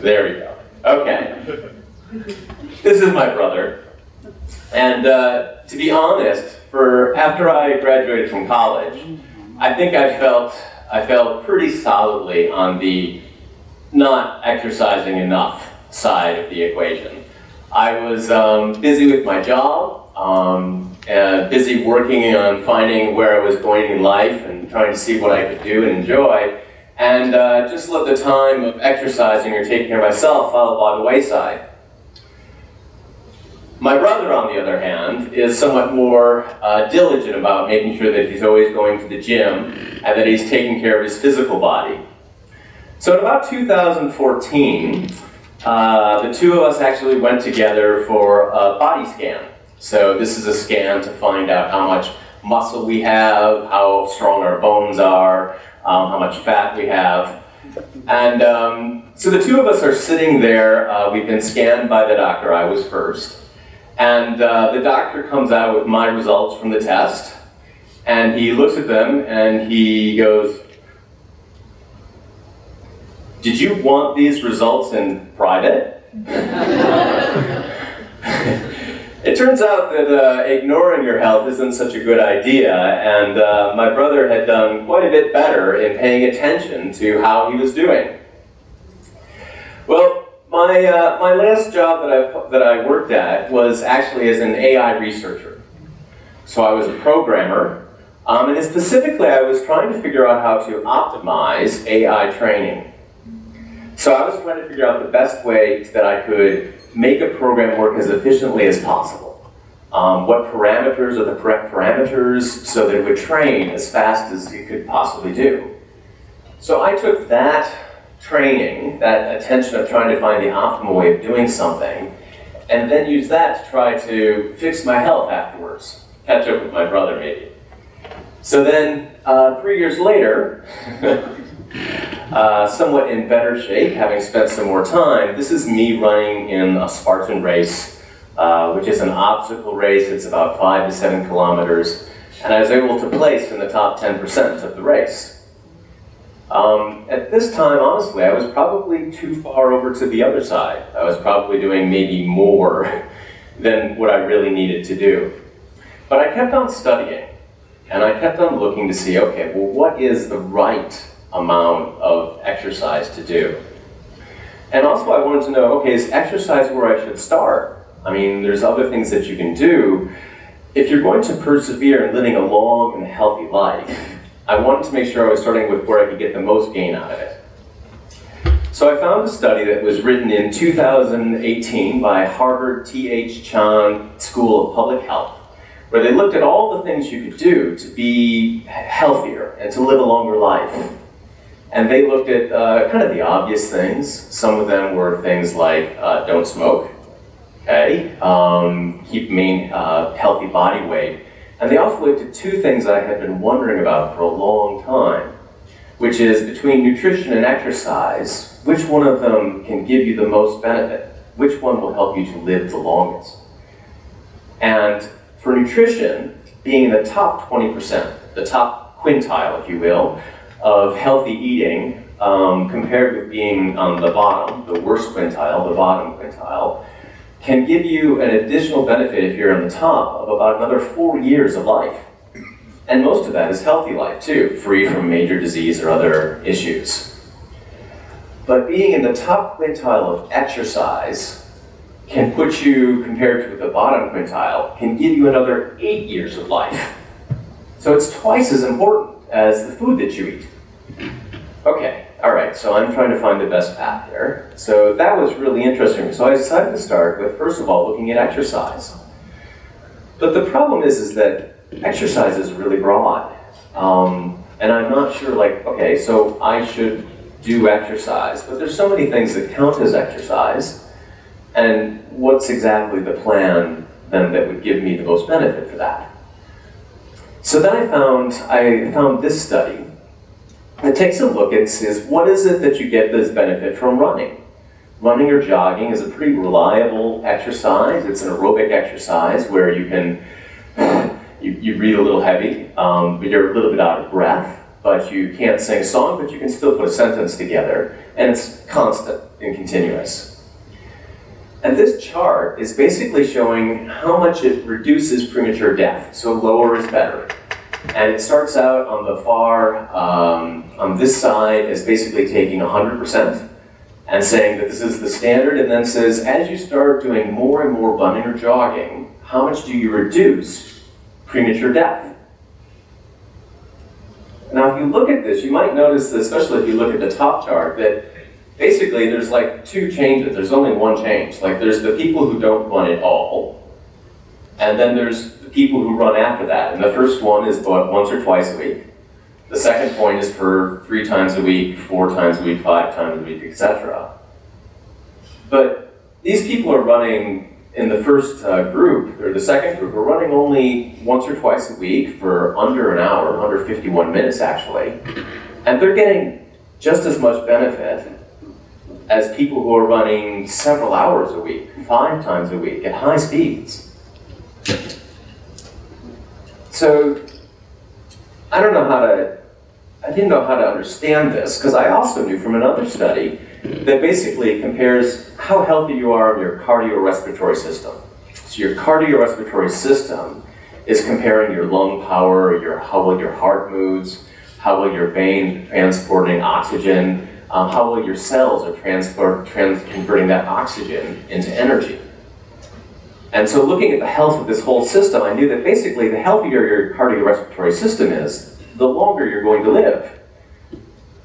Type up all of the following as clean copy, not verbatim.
There we go. Okay. This is my brother. And to be honest, after I graduated from college, I think I felt pretty solidly on the not exercising enough side of the equation. I was busy with my job, busy working on finding where I was going in life and trying to see what I could do and enjoy, and just let the time of exercising or taking care of myself fall by the wayside. My brother, on the other hand, is somewhat more diligent about making sure that he's always going to the gym and that he's taking care of his physical body. So in about 2014, the two of us actually went together for a body scan. So this is a scan to find out how much muscle we have, how strong our bones are, how much fat we have. And so the two of us are sitting there. We've been scanned by the doctor. I was first. And the doctor comes out with my results from the test, and he looks at them and he goes, "Did you want these results in private?" It turns out that ignoring your health isn't such a good idea, and my brother had done quite a bit better in paying attention to how he was doing. Well, my last job that I worked at was actually as an AI researcher. So I was a programmer, and specifically I was trying to figure out how to optimize AI training. So I was trying to figure out the best way that I could make a program work as efficiently as possible. What parameters are the correct parameters so that it would train as fast as it could possibly do. So I took that training, that attention of trying to find the optimal way of doing something, and then use that to try to fix my health afterwards. Catch up with my brother, maybe. So then, 3 years later, somewhat in better shape, having spent some more time, this is me running in a Spartan race, which is an obstacle race. It's about 5 to 7 kilometers, and I was able to place in the top 10% of the race. At this time, honestly, I was probably too far over to the other side. I was probably doing maybe more than what I really needed to do. But I kept on studying, and I kept on looking to see, okay, well, what is the right amount of exercise to do? And also I wanted to know, okay, is exercise where I should start? I mean, there's other things that you can do. If you're going to persevere in living a long and healthy life, I wanted to make sure I was starting with where I could get the most gain out of it. So I found a study that was written in 2018 by Harvard T.H. Chan School of Public Health, where they looked at all the things you could do to be healthier and to live a longer life. And they looked at kind of the obvious things. Some of them were things like don't smoke, okay? Keep healthy body weight. And they also looked at two things I had been wondering about for a long time, which is between nutrition and exercise, which one of them can give you the most benefit? Which one will help you to live the longest? And for nutrition, being in the top 20%, the top quintile, if you will, of healthy eating, compared with being on the bottom, the worst quintile, the bottom quintile, can give you an additional benefit if you're on the top of about another 4 years of life. And most of that is healthy life too, free from major disease or other issues. But being in the top quintile of exercise can put you, compared to the bottom quintile, can give you another 8 years of life. So it's twice as important as the food that you eat. Okay, all right, so I'm trying to find the best path there. So that was really interesting. So I decided to start with, first of all, looking at exercise. But the problem is that exercise is really broad. And I'm not sure, like, okay, so I should do exercise, but there's so many things that count as exercise. And what's exactly the plan then that would give me the most benefit for that? So then I found this study that takes a look and says, what is it that you get this benefit from running? Running or jogging is a pretty reliable exercise. It's an aerobic exercise where you breathe a little heavy, but you're a little bit out of breath. but you can't sing a song, but you can still put a sentence together, and it's constant and continuous. And this chart is basically showing how much it reduces premature death, so lower is better. And it starts out on the far, on this side, as basically taking 100%, and saying that this is the standard, and then says, as you start doing more and more running or jogging, how much do you reduce premature death? Now, if you look at this, you might notice that, especially if you look at the top chart, that basically there's like two changes. There's only one change. Like, there's the people who don't run at all, and then there's the people who run after that. And the first one is about once or twice a week. The second point is for 3 times a week, 4 times a week, 5 times a week, etc. But these people are running in the first group, or the second group, are running only once or twice a week for under an hour, under 51 minutes actually, and they're getting just as much benefit as people who are running several hours a week, 5 times a week, at high speeds. So, I didn't know how to understand this, because I also knew from another study that basically compares how healthy you are in your cardiorespiratory system. So your cardiorespiratory system is comparing your lung power, how well your heart moves, how well your veins are transporting oxygen, how well your cells are converting that oxygen into energy. And so looking at the health of this whole system, I knew that basically the healthier your cardiorespiratory system is, the longer you're going to live.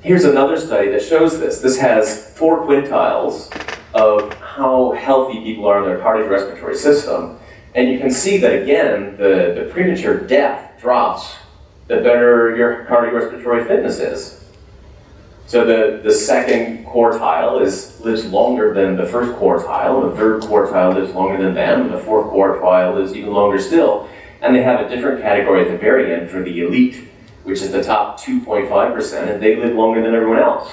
Here's another study that shows this. This has 4 quintiles of how healthy people are in their cardiorespiratory system. And you can see that, again, the premature death drops the better your cardiorespiratory fitness is. So the second quartile lives longer than the first quartile, the third quartile lives longer than them, and the fourth quartile lives even longer still. And they have a different category at the very end for the elite, which is the top 2.5%, and they live longer than everyone else.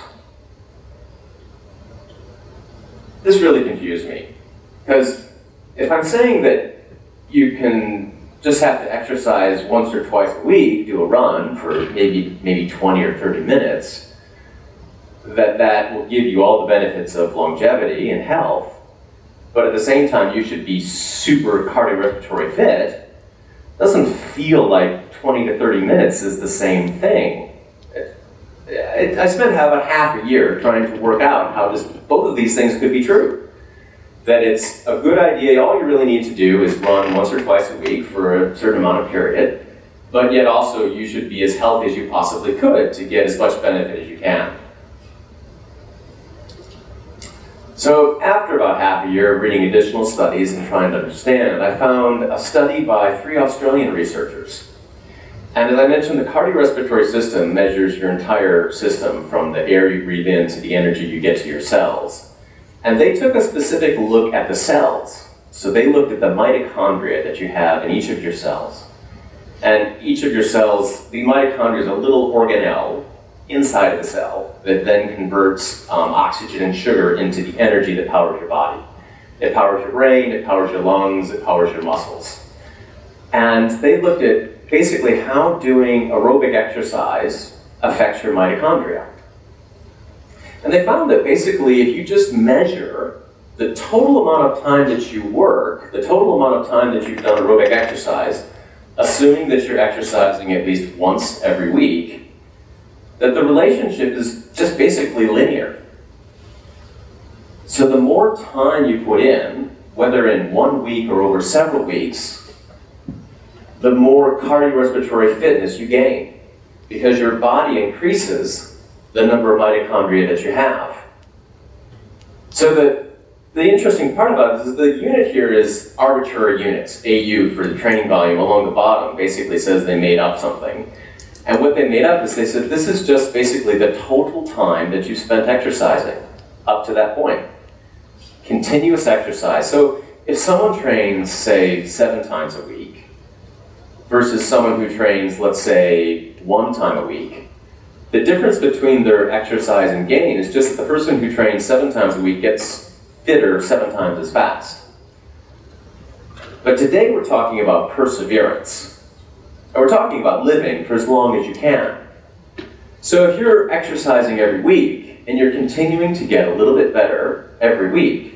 This really confused me, because if I'm saying that you can just have to exercise once or twice a week, do a run for maybe 20 or 30 minutes, that will give you all the benefits of longevity and health, but at the same time you should be super cardiorespiratory fit, doesn't feel like 20 to 30 minutes is the same thing. I spent about half a year trying to work out how both of these things could be true. That it's a good idea, all you really need to do is run once or twice a week for a certain amount of period, but yet also you should be as healthy as you possibly could to get as much benefit as you can. So after about half a year of reading additional studies and trying to understand, I found a study by 3 Australian researchers. And as I mentioned, the cardiorespiratory system measures your entire system from the air you breathe in to the energy you get to your cells. And they took a specific look at the cells. So they looked at the mitochondria that you have in each of your cells. And each of your cells, the mitochondria is a little organelle inside of the cell that then converts oxygen and sugar into the energy that powers your body. It powers your brain, it powers your lungs, it powers your muscles. And they looked at basically how doing aerobic exercise affects your mitochondria. And they found that basically if you just measure the total amount of time that you work, the total amount of time that you've done aerobic exercise, assuming that you're exercising at least once every week, that the relationship is just basically linear. So the more time you put in, whether in 1 week or over several weeks, the more cardiorespiratory fitness you gain, because your body increases the number of mitochondria that you have. So the interesting part about this is the unit here is arbitrary units. AU for the training volume along the bottom basically says they made up something. And what they made up is they said, this is just basically the total time that you spent exercising up to that point. Continuous exercise. So if someone trains, say, 7 times a week versus someone who trains, let's say, 1 time a week, the difference between their exercise and gain is just that the person who trains 7 times a week gets fitter 7 times as fast. But today we're talking about perseverance. And we're talking about living for as long as you can. So if you're exercising every week and you're continuing to get a little bit better every week,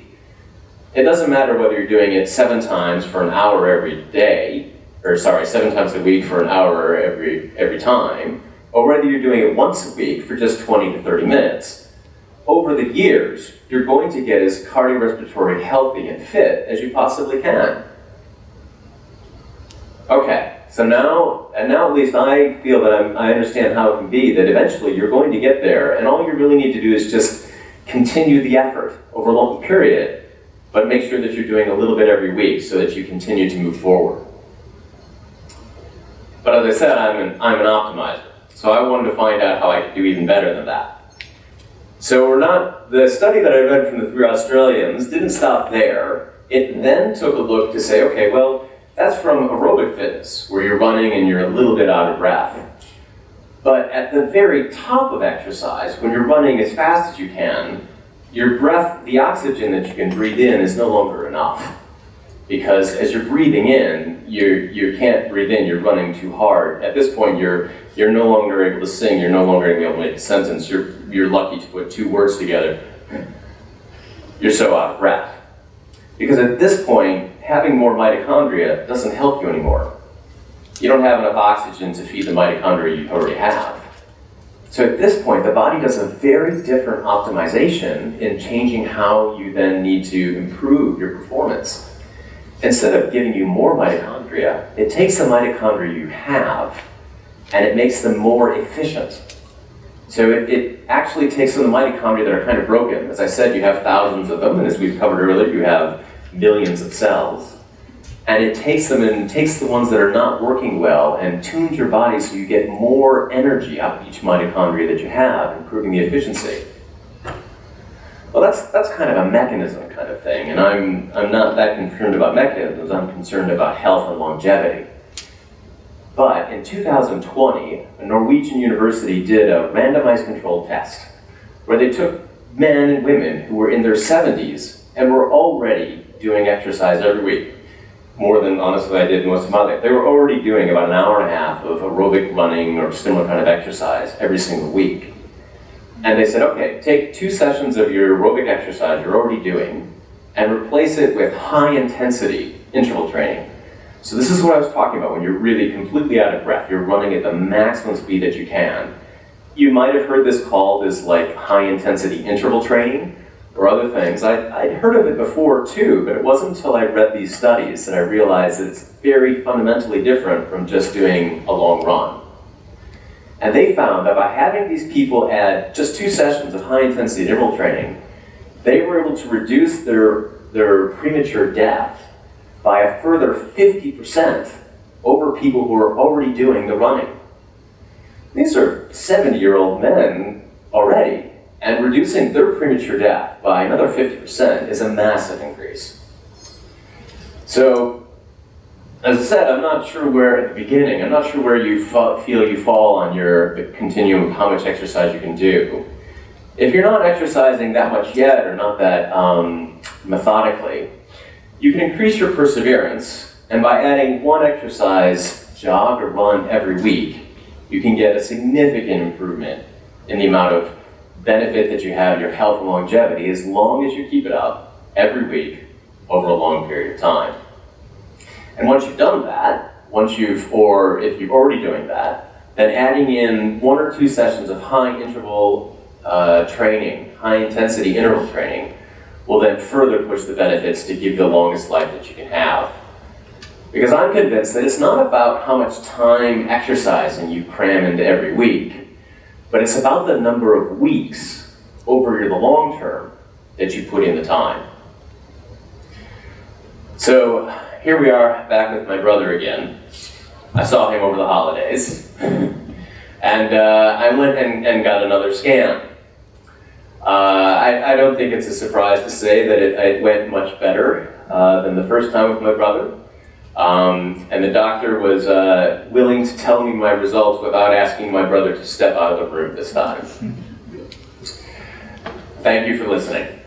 it doesn't matter whether you're doing it 7 times for an hour every day, or sorry, 7 times a week for an hour every time, or whether you're doing it once a week for just 20 to 30 minutes. Over the years, you're going to get as cardiorespiratory healthy and fit as you possibly can. Okay, so now at least I feel that I understand how it can be, that eventually you're going to get there, and all you really need to do is just continue the effort over a long period, but make sure that you're doing a little bit every week so that you continue to move forward. But as I said, I'm an optimizer, so I wanted to find out how I could do even better than that. So the study that I read from the 3 Australians didn't stop there. It then took a look to say, okay, well, that's from aerobic fitness, where you're running and you're a little bit out of breath. But at the very top of exercise, when you're running as fast as you can, your breath, the oxygen that you can breathe in is no longer enough. Because as you're breathing in, you can't breathe in, you're running too hard. At this point, you're no longer able to sing, you're no longer able to make a sentence, you're lucky to put 2 words together. You're so out of breath. Because at this point, having more mitochondria doesn't help you anymore. You don't have enough oxygen to feed the mitochondria you already have. So at this point, the body does a very different optimization in changing how you then need to improve your performance. Instead of giving you more mitochondria, it takes the mitochondria you have and it makes them more efficient. So it actually takes some of the mitochondria that are kind of broken. As I said, you have thousands of them, and as we've covered earlier, you have millions of cells. And it takes them and takes the ones that are not working well and tunes your body so you get more energy out of each mitochondria that you have, improving the efficiency. Well, that's kind of a mechanism kind of thing, and I'm not that concerned about mechanisms, I'm concerned about health and longevity. But in 2020, a Norwegian university did a randomized controlled test where they took men and women who were in their 70s and were already doing exercise every week, more than honestly I did most of my life. They were already doing about 1.5 hours of aerobic running or similar kind of exercise every single week. And they said, okay, take 2 sessions of your aerobic exercise you're already doing and replace it with high-intensity interval training. So this is what I was talking about when you're really completely out of breath. You're running at the maximum speed that you can. You might have heard this called as like high-intensity interval training or other things. I'd heard of it before too, but it wasn't until I read these studies that I realized that it's very fundamentally different from just doing a long run. And they found that by having these people add just 2 sessions of high-intensity interval training, they were able to reduce their premature death by a further 50% over people who are already doing the running. These are 70-year-old men already, and reducing their premature death by another 50% is a massive increase. So, as I said, I'm not sure where at the beginning, I'm not sure where you feel you fall on your continuum of how much exercise you can do. If you're not exercising that much yet, or not that methodically, you can increase your perseverance, and by adding 1 exercise, jog or run every week, you can get a significant improvement in the amount of benefit that you have in your health and longevity, as long as you keep it up every week over a long period of time. And once you've done that, or if you're already doing that, then adding in 1 or 2 sessions of high interval training, high intensity interval training, will then further push the benefits to give you the longest life that you can have. Because I'm convinced that it's not about how much time exercising you cram into every week, but it's about the number of weeks over the long term that you put in the time. So, here we are back with my brother again. I saw him over the holidays. And I went and got another scan. I don't think it's a surprise to say that it went much better than the first time with my brother. And the doctor was willing to tell me my results without asking my brother to step out of the room this time. Thank you for listening.